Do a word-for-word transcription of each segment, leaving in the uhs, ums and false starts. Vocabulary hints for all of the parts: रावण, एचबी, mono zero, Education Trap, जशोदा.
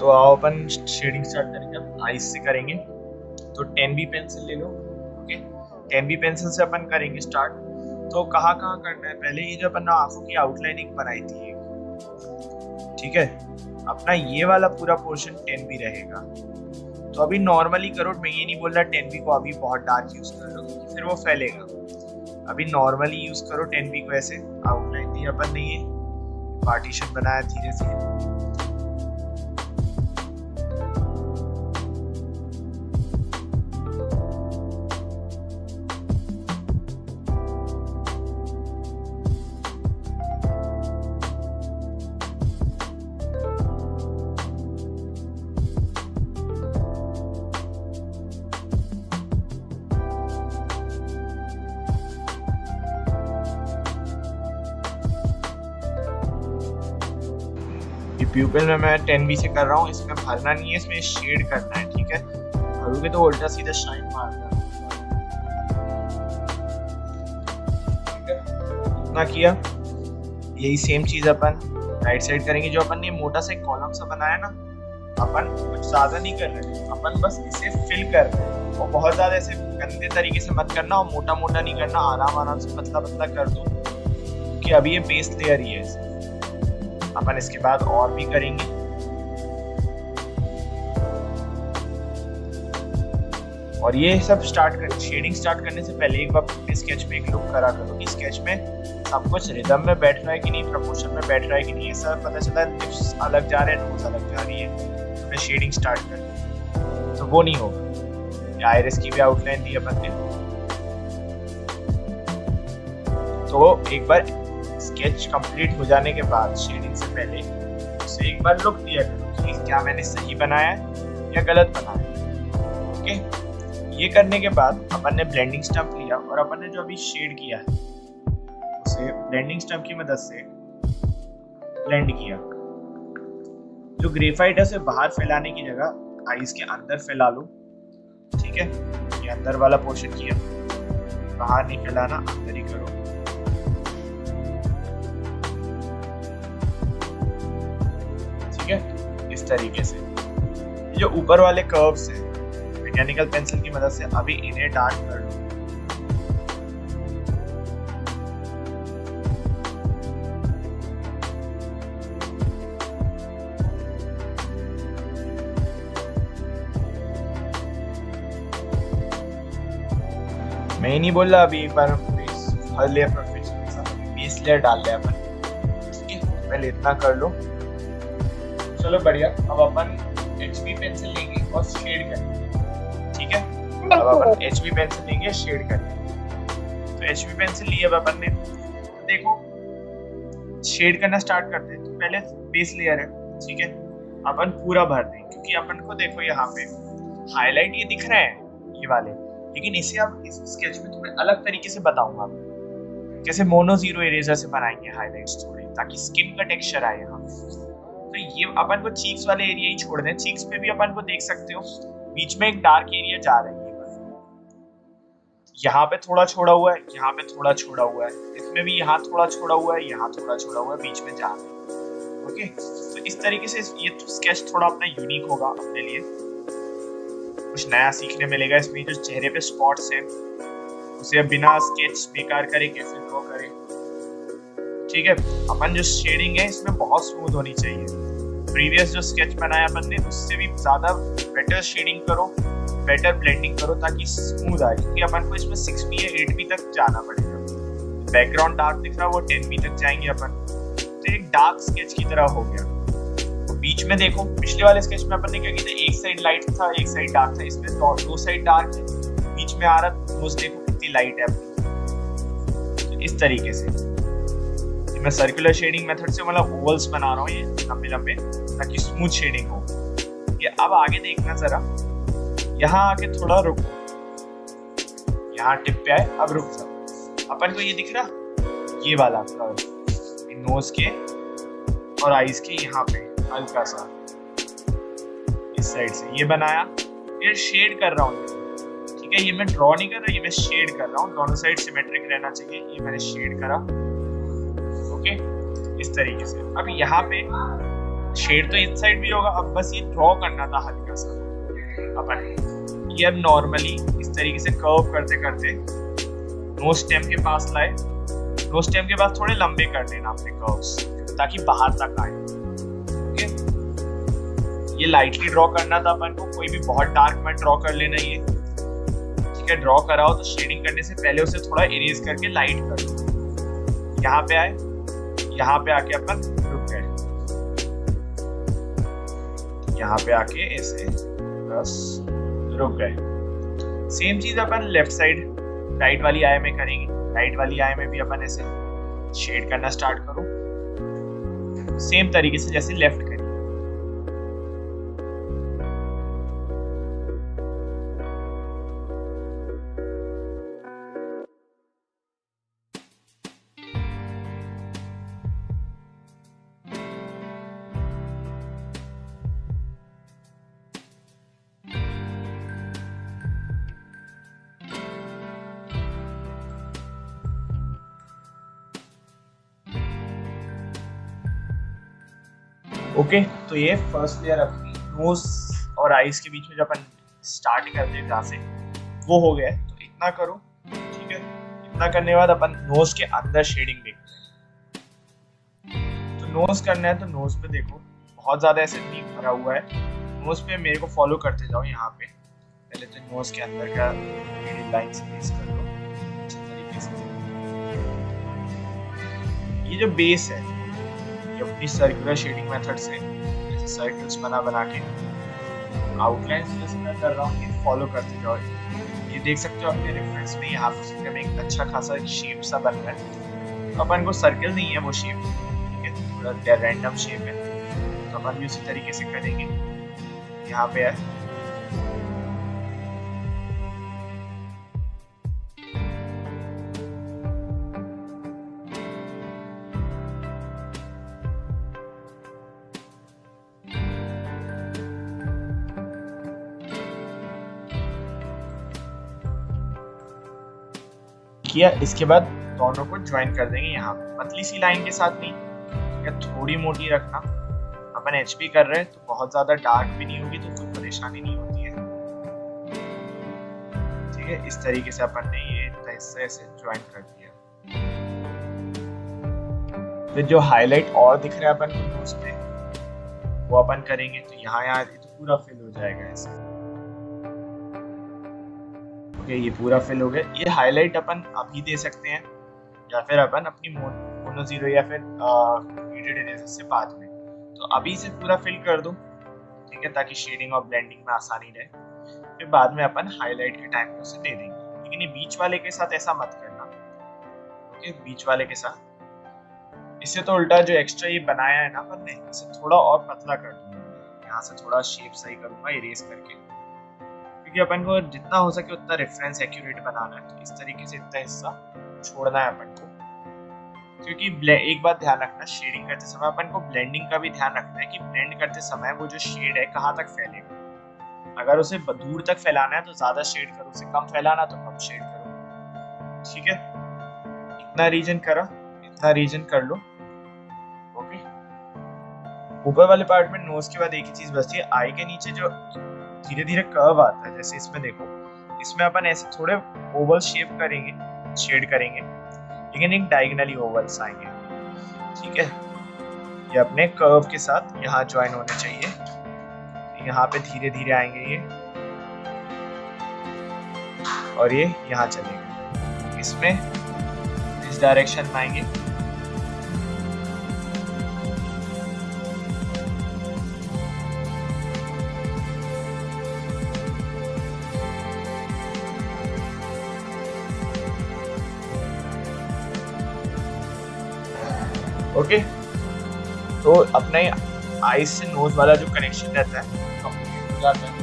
तो आओ अपन शेडिंग स्टार्ट करेंगे, आइस से करेंगे। तो टेन बी पेंसिल ले लो, ओके, टेन बी पेंसिल से अपन करेंगे स्टार्ट। तो कहाँ कहाँ करना है, पहले ये जो अपन आंखों की आउटलाइनिंग बनाई थी, ठीक है, अपना ये वाला पूरा पोर्शन टेन बी रहेगा। तो अभी नॉर्मली करो, मैं ये नहीं बोल रहा टेन बी को अभी बहुत डार्क यूज कर लो क्योंकि फिर वो फैलेगा। अभी नॉर्मली यूज करो टेन बी को, ऐसे आउटलाइन दी अपन ने, ये पार्टीशन बनाया धीरे धीरे। प्यूपिल में मैं टेन बी से कर रहा हूँ, इसमें भरना नहीं है, इसमें शेड करना है, ठीक है। भरोगे तो उल्टा सीधा शाइन मारना है, ठीक है। इतना किया, यही सेम चीज अपन राइट साइड करेंगे। जो अपन ने मोटा सा कॉलम सा बनाया ना, अपन कुछ ज्यादा नहीं कर रहे, अपन बस इसे फिल कर रहे हैं। और बहुत ज्यादा ऐसे गंदे तरीके से मत करना और मोटा मोटा नहीं करना, आराम आराम से पतला पतला कर दो, क्योंकि अभी ये बेस लेयर ही है। अपन इसके बाद और भी करेंगे, और ये सब स्टार्ट कर शेडिंग स्टार्ट करने से पहले एक बार अपने स्केच में एक लुक करा करो कि स्केच में सब कुछ रिदम में बैठ रहा है कि नहीं, प्रपोर्शन में बैठ रहा है कि नहीं। ये सब पता चला है, टिप्स अलग जा रहे हैं, नोट्स अलग जा रही है, अपने शेडिंग स्टार्ट कर, तो वो नहीं होगा। आइरिस की भी आउटलाइन दी अपन ने, तो एक बार स्केच कंप्लीट हो जाने के बाद शेडिंग से पहले उसे एक बार लुक दिया करो कि क्या मैंने सही बनाया या गलत बनाया, ओके। ये करने के बाद अपन ने ब्लेंडिंग स्टम्प लिया और अपन ने जो अभी शेड किया है उसे ब्लेंडिंग स्टम्प की मदद से ब्लेंड किया। जो ग्रेफाइट है उसे बाहर फैलाने की जगह आइस के अंदर फैला लो, ठीक है। ये अंदर वाला पोर्शन किया, बाहर नहीं फैलाना, अंदर ही करो। इस तरीके से जो ऊपर वाले कर्व्स हैं, मैकेनिकल पेंसिल की मदद से अभी इन्हें डार्क कर लो। मैं नहीं बोल रहा अभी पर हर लेयर परफेक्शन बीस लेयर डाल लिया अपन, ठीक है, पहले इतना कर लो। चलो बढ़िया, अब अपन एचबी पेंसिल लेंगे और शेड करेंगे, ठीक है। अब अपन एचबी पेंसिल लेंगे, शेड करेंगे। तो एचबी पेंसिल ली अब अपन ने, तो देखो शेड करना स्टार्ट करते हैं। तो पहले बेस लेयर है, ठीक है, अपन पूरा भर दें, क्योंकि अपन को देखो यहाँ पे हाईलाइट ये दिख रहे हैं ये वाले, लेकिन इसे आप इस स्केच में थोड़े अलग तरीके से बताऊंगा आपको, जैसे मोनो जीरो इरेजर से बनाएंगे हाईलाइट्स थोड़े, ताकि स्किन का टेक्सचर आए यहाँ। तो ये अपन को चीक्स वाले एरिया ही छोड़ दें, चीक्स पे भी अपन को देख सकते हो बीच में एक डार्क एरिया जा रही है, यहाँ पे थोड़ा छोड़ा हुआ है, यहाँ पे थोड़ा छोड़ा हुआ है, इसमें भी यहाँ थोड़ा छोड़ा हुआ है, यहाँ थोड़ा छोड़ा हुआ है, बीच में जा रही है, ओके। तो इस तरीके से ये तो स्केच थोड़ा अपना यूनिक होगा, अपने लिए कुछ नया सीखने मिलेगा। इसमें जो चेहरे पे स्पॉट्स है उसे बिना स्केच बेकार करे कैसे ड्रॉ करें, ठीक है। अपन जो शेडिंग है इसमें बहुत स्मूथ होनी चाहिए, प्रीवियस जो स्केच बनाया अपन ने उससे भी ज़्यादा बेटर शेडिंग करो, बेटर ब्लेंडिंग करो, ताकि स्मूथ आए, क्योंकि अपन को इसमें सिक्स बी या एट बी तक जाना पड़ेगा। बैकग्राउंड डार्क दिख रहा है, वो टेन बी तक जाएंगे अपन, तो एक डार्क स्केच की तरह हो गया। तो बीच में देखो पिछले वाले स्केच में अपन ने क्या किया था, एक साइड लाइट था, एक साइड डार्क था, इसमें दो, दो साइड डार्क है, बीच में आ रहा रोज, देखो कितनी लाइट है अपनी। तो इस तरीके से मैं सर्कुलर शेडिंग मेथड से मतलब ओवल्स बना रहा हूँ ये लंबे लंबे, ताकि स्मूथ शेडिंग हो ये। अब आगे देखना जरा, यहाँ आके थोड़ा रुको, यहाँ टिप पे आए, अब रुक जाओ। अपन को ये दिख रहा ये वाला कर्व, नोज के और आईज के यहाँ पे हल्का सा इस साइड से ये बनाया, ये शेड कर रहा हूँ, ठीक है। ये मैं ड्रॉ नहीं कर रहा, ये मैं शेड कर रहा हूँ, दोनों साइड सिमेट्रिक रहना चाहिए, ये मैंने शेड करा, ओके, इस तरीके से। अब यहाँ पे शेड तो इनसाइड भी होगा। अब बस ये ड्रॉ करना था हल्का सा अपन, ये अब नॉर्मली इस तरीके से कर्व करते करते नो स्टेम के पास लाए, नो स्टेम के पास थोड़े लंबे कर देना अपने कर्व्स ताकि बाहर तक आए। ओके, ये लाइटली ड्रॉ करना था अपन को, कोई भी बहुत डार्क मत ड्रॉ कर लेना ये, ठीक है। ड्रॉ कराओ तो शेडिंग करने से पहले उसे थोड़ा इरेज करके लाइट कर दो। यहाँ पे आए, यहाँ पे आके अपन रुक गए, यहाँ पे आके ऐसे बस रुक गए। सेम चीज अपन लेफ्ट साइड राइट वाली आय में करेंगे। राइट वाली आय में भी अपन ऐसे शेड करना स्टार्ट करो सेम तरीके से जैसे लेफ्ट करें। ओके okay, तो ये फर्स्ट लेयर अपनी नोज और आईज के बीच में जो अपन स्टार्ट करते हैं जहाँ से वो हो गया है, तो इतना करो, ठीक है। इतना करने के बाद अपन नोज के अंदर शेडिंग देखते हैं। तो नोज करना है तो नोज पे देखो बहुत ज्यादा ऐसे डीप भरा हुआ है, नोज पे मेरे को फॉलो करते जाओ। यहाँ पे पहले तो नोज के अंदर का लाइन से बेस कर लो अच्छे तरीके से। ये जो बेस है अपनी सर्कुलर शेडिंग मेथड से जैसे सर्कल्स बना बना के आउटलाइंस जैसे मैं कर रहा हूँ ये फॉलो करते जाओ। ये देख सकते हो अपने रेफरेंस में, यहाँ पे में एक अच्छा खासा शेप सा बन रहा है। तो अपन को सर्कल नहीं है वो शेप, ठीक है, थोड़ा रैंडम शेप है, तो अपन भी उसी तरीके से करेंगे। यहाँ पे है किया, इसके बाद दोनों को ज्वाइन कर देंगे। यहाँ पतली सी लाइन के साथ नहीं, या थोड़ी मोटी रखना। अपन एचपी कर रहे हैं तो बहुत ज्यादा डार्क भी नहीं होगी, तो कोई परेशानी नहीं होती है, ठीक है। इस तरीके से अपन ने ये ऐसे ऐसे ज्वाइन कर दिया। फिर जो हाईलाइट और दिख रहा है अपन को नोज पे वो अपन करेंगे, तो यहाँ यहाँ तो पूरा फिल हो जाएगा ऐसे। ये पूरा फिल हो गया। ये हाईलाइट अपन अभी दे सकते हैं या फिर अपन अपनी मोनो जीरो या फिर ग्रेडेड इरेजर से बाद में। तो अभी से पूरा फिल कर दो, ठीक है, ताकि शेडिंग और ब्लेंडिंग में आसानी रहे। फिर बाद में अपन हाईलाइट के टाइम पे उसे दे देंगे, लेकिन ये बीच वाले के साथ ऐसा मत करना। ओके, बीच वाले के साथ इससे तो उल्टा जो एक्स्ट्रा ये बनाया है ना अपन ने, इसे थोड़ा और पतला कर दूंगा। यहाँ से थोड़ा शेप सही करूंगा इरेज करके, क्योंकि अपन को जितना हो सके उतना रेफरेंस एक्यूरेट बनाना है। तो इस तरीके से इतना हिस्सा छोड़ना है अपन को, क्योंकि एक बात ध्यान रखना, शेडिंग करते समय अपन को ब्लेंडिंग का भी ध्यान रखना है कि ब्लेंड करते समय वो जो शेड है कहाँ तक फैलेगा। अगर उसे दूर तक फैलाना है तो ज्यादा शेड करो, उसे कम फैलाना तो कम शेड करो, ठीक है। इतना रीजन करा, इतना रीजन कर लो। ओके, ऊपर वाले पार्ट में नोज के बाद एक ही चीज बचती है, आई के नीचे जो धीरे धीरे कर्व आता है। जैसे इसमें देखो, इसमें अपन ऐसे थोड़े ओवल शेप करेंगे, शेड करेंगे, लेकिन एक डायगोनली ओवल्स आएंगे, ठीक है। ये अपने कर्व के साथ यहाँ ज्वाइन होने चाहिए। यहाँ पे धीरे धीरे आएंगे ये, और ये यहाँ चलेगा, इसमें इस डायरेक्शन में आएंगे। ओके okay, तो अपने आईज से नोज वाला जो कनेक्शन रहता है कंप्लीट हो जाता है।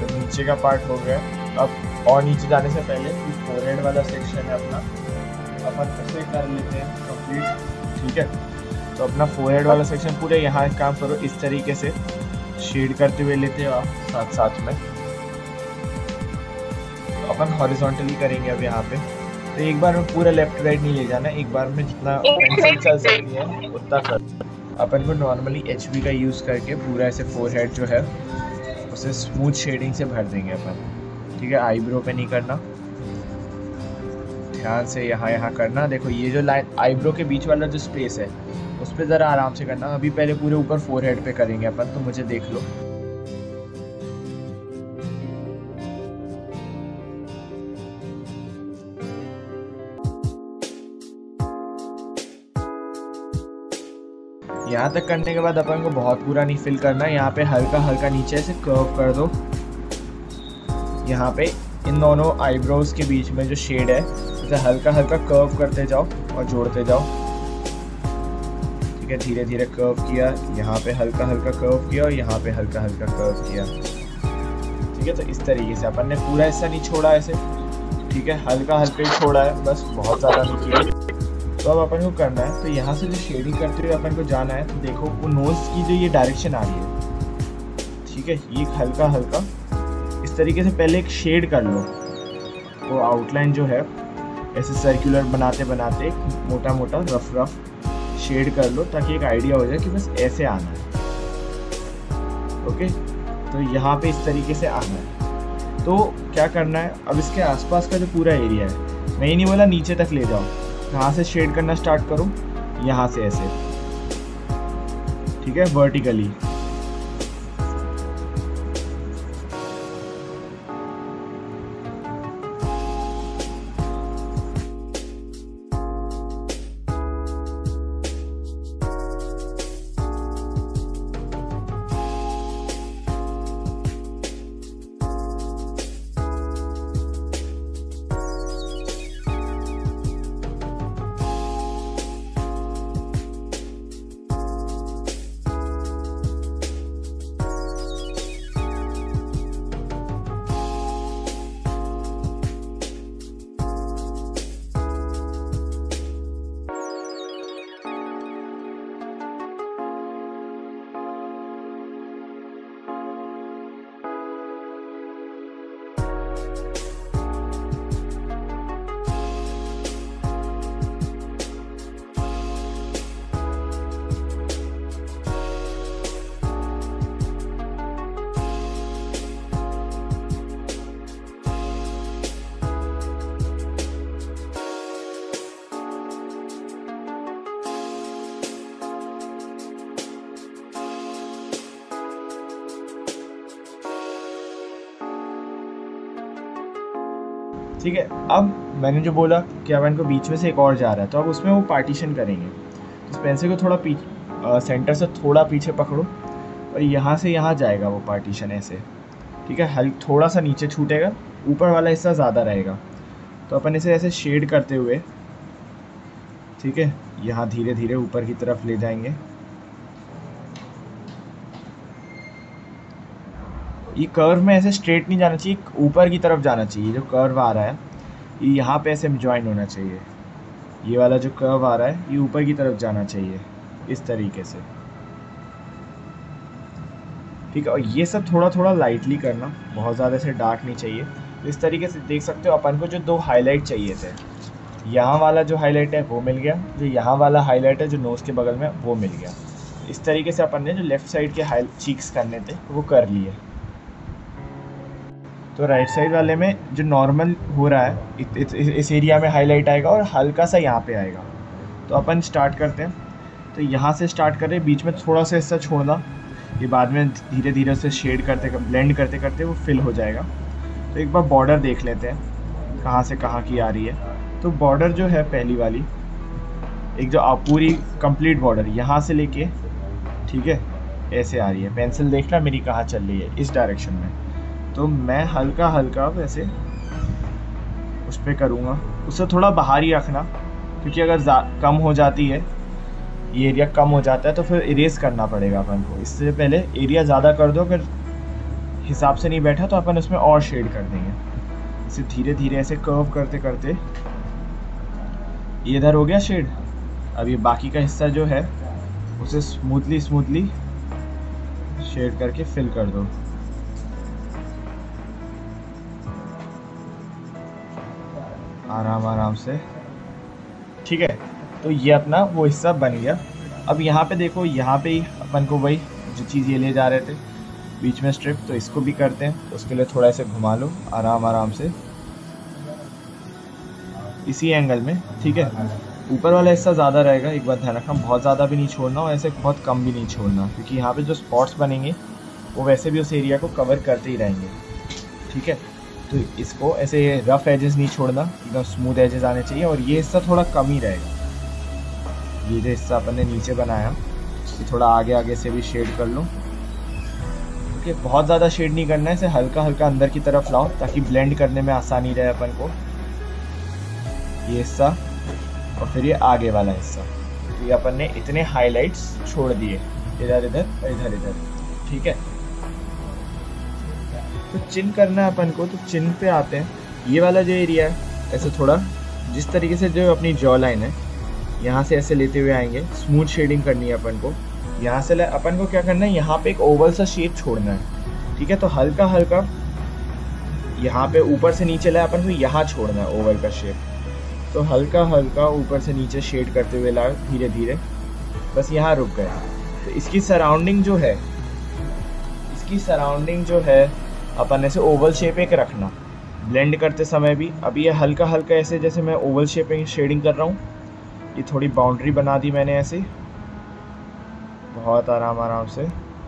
तो नीचे का पार्ट हो गया। अब और नीचे जाने से पहले फोरहेड वाला सेक्शन है अपना, अपन उसे कर लेते हैं कंप्लीट, ठीक है। तो अपना फोरहेड वाला सेक्शन पूरे यहाँ काम करो, इस तरीके से शेड करते हुए लेते हो आप साथ साथ में। तो अपन हॉरिजॉन्टली करेंगे अब यहाँ पे, तो एक बार में पूरा लेफ्ट राइट नहीं ले जाना, एक बार में जितना पेंसिल चल सकती है उतना कर। अपन को नॉर्मली एच बी का यूज़ करके पूरा ऐसे फोरहेड जो है उसे स्मूथ शेडिंग से भर देंगे अपन। ठीक है, आईब्रो पे नहीं करना, ध्यान से यहाँ यहाँ करना। देखो ये जो लाइन आईब्रो के बीच वाला जो स्पेस है उस पर ज़रा आराम से करना। अभी पहले पूरे ऊपर फोरहेड पे करेंगे अपन, तो मुझे देख लो। यहाँ तक करने के बाद अपन को बहुत पूरा नहीं फिल करना है, यहाँ पे हल्का हल्का नीचे से कर्व कर दो। यहाँ पे इन दोनों आईब्रोज के बीच में जो शेड है उसे हल्का हल्का कर्व करते जाओ और जोड़ते जाओ। ठीक है, धीरे धीरे कर्व किया, यहाँ पे हल्का हल्का कर्व किया और यहाँ पे हल्का हल्का कर्व किया। ठीक है, तो इस तरीके से अपन ने पूरा हिस्सा नहीं छोड़ा ऐसे। ठीक है, हल्का हल्का ही छोड़ा है बस, बहुत ज़्यादा नहीं किया। तो अब अपन को करना है, तो यहाँ से जो शेडिंग करते हुए अपन को जाना है, तो देखो वो नोज की जो ये डायरेक्शन आ रही है। ठीक है, ये हल्का हल्का इस तरीके से पहले एक शेड कर लो। वो आउटलाइन जो है ऐसे सर्कुलर बनाते बनाते मोटा मोटा रफ रफ शेड कर लो, ताकि एक आइडिया हो जाए कि बस ऐसे आना है। ओके, तो यहाँ पे इस तरीके से आना है। तो क्या करना है, अब इसके आसपास का जो पूरा एरिया है, मैं ही नहीं बोला नीचे तक ले जाओ, यहाँ से शेड करना स्टार्ट करो, यहाँ से ऐसे। ठीक है, वर्टिकली। ठीक है, अब मैंने जो बोला कि अब इनको बीच में से एक और जा रहा है, तो अब उसमें वो पार्टीशन करेंगे। इस पेंसिल को थोड़ा पीछे, सेंटर से थोड़ा पीछे पकड़ो और यहाँ से यहाँ जाएगा वो पार्टीशन ऐसे। ठीक है, हल्का थोड़ा सा नीचे छूटेगा, ऊपर वाला हिस्सा ज़्यादा रहेगा। तो अपन इसे ऐसे शेड करते हुए, ठीक है, यहाँ धीरे धीरे ऊपर की तरफ ले जाएंगे। ये कर्व में ऐसे स्ट्रेट नहीं जाना चाहिए, ऊपर की तरफ जाना चाहिए। जो कर्व आ रहा है ये यहाँ पे ऐसे ज्वाइन होना चाहिए। ये वाला जो कर्व आ रहा है ये ऊपर की तरफ जाना चाहिए इस तरीके से। ठीक है, और ये सब थोड़ा थोड़ा लाइटली करना, बहुत ज़्यादा ऐसे डार्क नहीं चाहिए। इस तरीके से देख सकते हो अपन को जो दो हाईलाइट चाहिए थे, यहाँ वाला जो हाईलाइट है वो मिल गया, जो यहाँ वाला हाईलाइट है जो नोज़ के बगल में वो मिल गया। इस तरीके से अपन ने जो लेफ़्ट साइड के हाई चीक्स करने थे वो कर लिए। तो राइट साइड वाले में जो नॉर्मल हो रहा है इत, इत, इत, इस एरिया में हाईलाइट आएगा और हल्का सा यहाँ पे आएगा। तो अपन स्टार्ट करते हैं, तो यहाँ से स्टार्ट कर रहे हैं, बीच में थोड़ा सा हिस्सा छोड़ना। ये बाद में धीरे धीरे उसे शेड करते ब्लेंड करते करते वो फिल हो जाएगा। तो एक बार बॉर्डर देख लेते हैं कहाँ से कहाँ की आ रही है। तो बॉर्डर जो है पहली वाली एक जो पूरी कंप्लीट बॉर्डर यहाँ से लेके, ठीक है, ऐसे आ रही है। पेंसिल देखना मेरी कहाँ चल रही है, इस डायरेक्शन में। तो मैं हल्का हल्का वैसे उस पर करूँगा, उससे थोड़ा बाहर ही रखना, क्योंकि अगर कम हो जाती है ये एरिया, कम हो जाता है तो फिर इरेज करना पड़ेगा अपन को। इससे पहले एरिया ज़्यादा कर दो, अगर हिसाब से नहीं बैठा तो अपन उसमें और शेड कर देंगे। इसे धीरे धीरे ऐसे कर्व करते करते इधर हो गया शेड। अब ये बाकी का हिस्सा जो है उसे स्मूथली स्मूथली शेड करके फिल कर दो। आराम आराम से। ठीक है, तो ये अपना वो हिस्सा बन गया। अब यहाँ पे देखो, यहाँ पे ही अपन को वही जो चीज़ ये ले जा रहे थे बीच में स्ट्रिप, तो इसको भी करते हैं। तो उसके लिए थोड़ा ऐसे घुमा लो आराम आराम से इसी एंगल में, ठीक है। ऊपर वाला हिस्सा ज़्यादा रहेगा, एक बार ध्यान रखना, बहुत ज़्यादा भी नहीं छोड़ना और ऐसे बहुत कम भी नहीं छोड़ना, क्योंकि यहाँ पे जो स्पॉट्स बनेंगे वो वैसे भी उस एरिया को कवर करते ही रहेंगे, ठीक है। तो इसको ऐसे रफ़ एजेस नहीं छोड़ना, एकदम स्मूथ एजेस आने चाहिए। और ये हिस्सा थोड़ा कम ही रहेगा, ये जो हिस्सा अपन ने नीचे बनाया उससे थोड़ा आगे आगे से भी शेड कर लो, क्योंकि बहुत ज़्यादा शेड नहीं करना है, इसे हल्का हल्का अंदर की तरफ लाओ ताकि ब्लेंड करने में आसानी रहे अपन को। ये हिस्सा और फिर ये आगे वाला हिस्सा, तो ये अपन ने इतने हाइलाइट्स छोड़ दिए इधर इधर और इधर इधर, ठीक है। तो चिन्ह करना है अपन को, तो चिन्ह पे आते हैं। ये वाला जो एरिया है ऐसे थोड़ा जिस तरीके से जो अपनी जॉ लाइन है यहाँ से ऐसे लेते हुए आएंगे, स्मूथ शेडिंग करनी है अपन को। यहाँ से अपन को क्या करना है, यहाँ पे एक ओवल सा शेप छोड़ना है, ठीक है। तो हल्का हल्का यहाँ पे ऊपर से नीचे लाए अपन को, यहाँ छोड़ना है ओवल का शेप। तो हल्का हल्का ऊपर से नीचे शेड करते हुए लाओ धीरे धीरे, बस यहाँ रुक गए। तो इसकी सराउंडिंग जो है, इसकी सराउंडिंग जो है अपन ऐसे ओवल शेप एक रखना ब्लेंड करते समय भी। अभी ये हल्का हल्का ऐसे जैसे मैं ओवल शेप शेडिंग कर रहा हूँ, ये थोड़ी बाउंड्री बना दी मैंने ऐसे, बहुत आराम आराम से,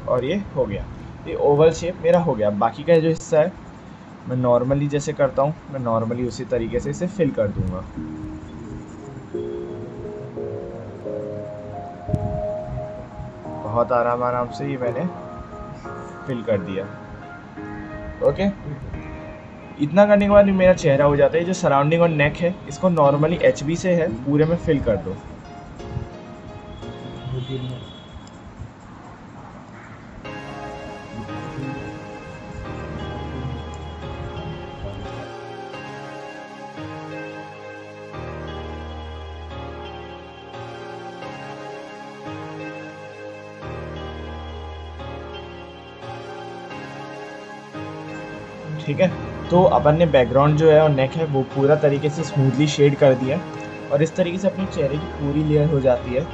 और ये हो गया, ये ओवल शेप मेरा हो गया। बाकी का जो हिस्सा है मैं नॉर्मली जैसे करता हूँ, मैं नॉर्मली उसी तरीके से इसे फिल कर दूंगा। बहुत आराम आराम से ये मैंने फिल कर दिया, ओके। इतना करने के बाद मेरा चेहरा हो जाता है। जो सराउंडिंग और नेक है इसको नॉर्मली एचबी से है पूरे में फिल कर दो, ठीक है। तो अपन ने बैकग्राउंड जो है और नेक है वो पूरा तरीके से स्मूथली शेड कर दिया, और इस तरीके से अपने चेहरे की पूरी लेयर हो जाती है।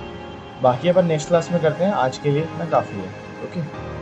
बाकी अपन नेक्स्ट क्लास में करते हैं, आज के लिए इतना काफ़ी है, ओके।